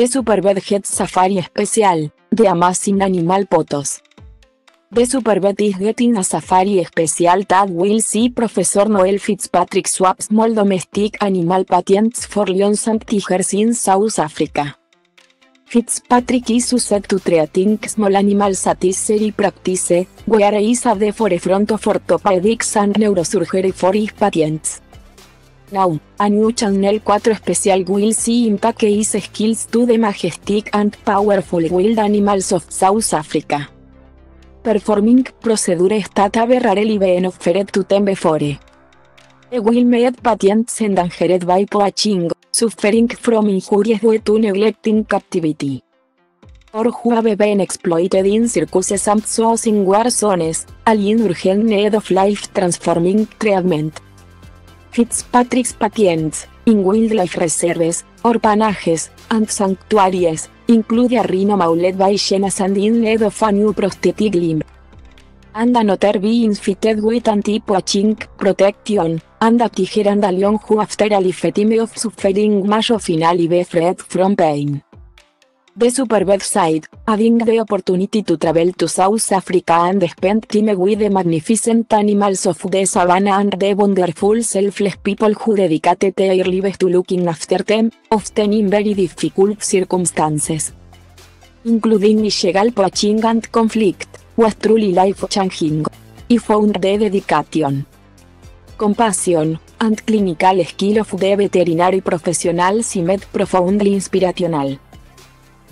The SuperVet Head Safari Special, The Amazing Animal Photos. The SuperVet is getting a safari special. Tad Wilson, Professor Noel Fitzpatrick swaps small domestic animal patients for lions and tigers in South Africa. Fitzpatrick is used to treating small animals at his surgery practice, where he is at the forefront of orthopedics and neurosurgery for his patients. Now, a new Channel 4 special will see impact his skills to the majestic and powerful wild animals of South Africa. Performing procedures that have rarely been offered to them before. He will meet patients endangered by poaching, suffering from injuries due to neglecting captivity, or who have been exploited in circuses and zoos in war zones, all in urgent need of life-transforming treatment. Fitzpatrick's patients, in wildlife reserves, orphanages, and sanctuaries, include a rhino mauled by hyenas and in need of a new prosthetic limb, and another being fitted with anti-poaching protection, and a tiger and a lion who after a lifetime of suffering must finally be freed from pain. The SuperVet side, adding the opportunity to travel to South Africa and spend time with the magnificent animals of the savannah and the wonderful selfless people who dedicate their lives to looking after them, often in very difficult circumstances, including illegal poaching and conflict, was truly life-changing. He found the dedication, compassion, and clinical skill of the veterinary professionals he met profoundly inspirational.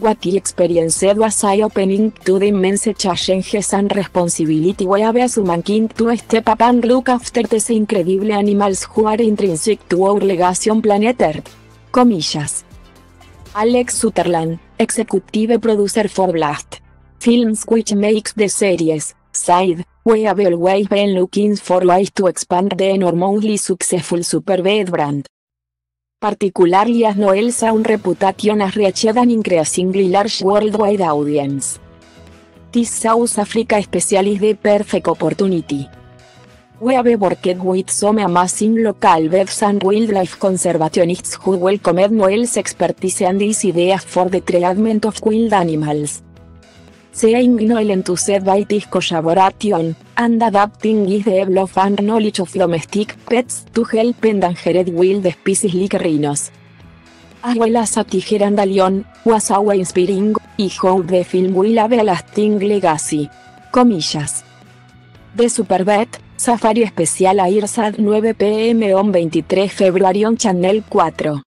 What he experienced was eye-opening to the immense challenges and responsibility we have as humankind to step up and look after these incredible animals who are intrinsic to our legacy on planet Earth. Comillas. Alex Sutherland, executive producer for Blast Films, which makes the series, said, "We have always been looking for ways to expand the enormously successful SuperVet brand, particularly as Noel's own reputation has reached an increasingly large worldwide audience. This South Africa special is the perfect opportunity. We have worked with some amazing local vets and wildlife conservationists who welcomed Noel's expertise and his ideas for the treatment of wild animals. Seeing Noel enthused by this collaboration, and adapting his development and knowledge of domestic pets to help endangered wild species like rhinos, as well as a tiger and a lion, was our inspiring, y how the film will have a lasting legacy." Comillas. The SuperVet, Safari Special IRSAD 9 PM on 23 February on Channel 4.